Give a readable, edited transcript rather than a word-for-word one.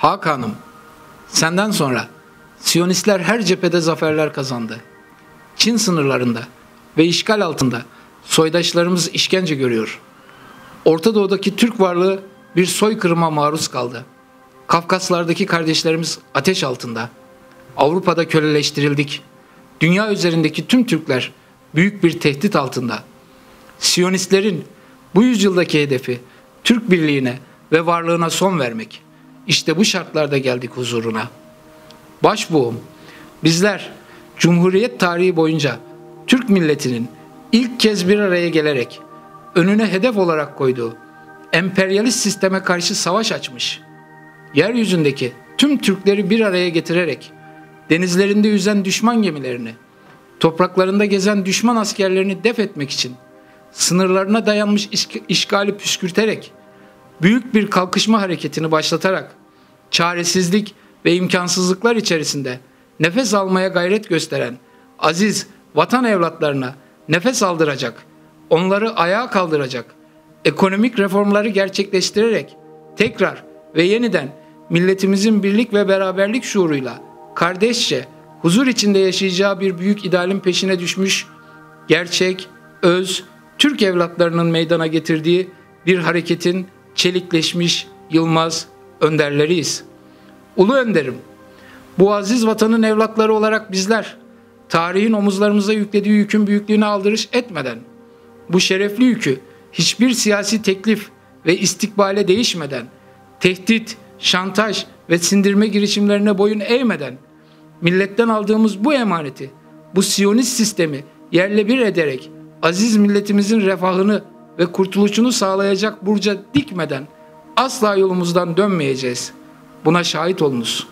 Hakan'ım, senden sonra Siyonistler her cephede zaferler kazandı. Çin sınırlarında ve işgal altında soydaşlarımız işkence görüyor. Ortadoğu'daki Türk varlığı bir soykırıma maruz kaldı. Kafkaslardaki kardeşlerimiz ateş altında. Avrupa'da köleleştirildik. Dünya üzerindeki tüm Türkler büyük bir tehdit altında. Siyonistlerin bu yüzyıldaki hedefi Türk birliğine ve varlığına son vermek. İşte bu şartlarda geldik huzuruna. Başbuğum, bizler Cumhuriyet tarihi boyunca Türk milletinin ilk kez bir araya gelerek önüne hedef olarak koyduğu emperyalist sisteme karşı savaş açmış, yeryüzündeki tüm Türkleri bir araya getirerek denizlerinde yüzen düşman gemilerini, topraklarında gezen düşman askerlerini def etmek için sınırlarına dayanmış işgali püskürterek büyük bir kalkışma hareketini başlatarak çaresizlik ve imkansızlıklar içerisinde nefes almaya gayret gösteren aziz vatan evlatlarına nefes aldıracak, onları ayağa kaldıracak, ekonomik reformları gerçekleştirerek tekrar ve yeniden milletimizin birlik ve beraberlik şuuruyla kardeşçe huzur içinde yaşayacağı bir büyük idealin peşine düşmüş, gerçek, öz, Türk evlatlarının meydana getirdiği bir hareketin çelikleşmiş yılmaz önderleriyiz. Ulu önderim, bu aziz vatanın evlatları olarak bizler, tarihin omuzlarımıza yüklediği yükün büyüklüğüne aldırış etmeden, bu şerefli yükü hiçbir siyasi teklif ve istikbale değişmeden, tehdit, şantaj ve sindirme girişimlerine boyun eğmeden, milletten aldığımız bu emaneti, bu Siyonist sistemi yerle bir ederek, aziz milletimizin refahını ve kurtuluşunu sağlayacak burca dikmeden asla yolumuzdan dönmeyeceğiz. Buna şahit olunuz.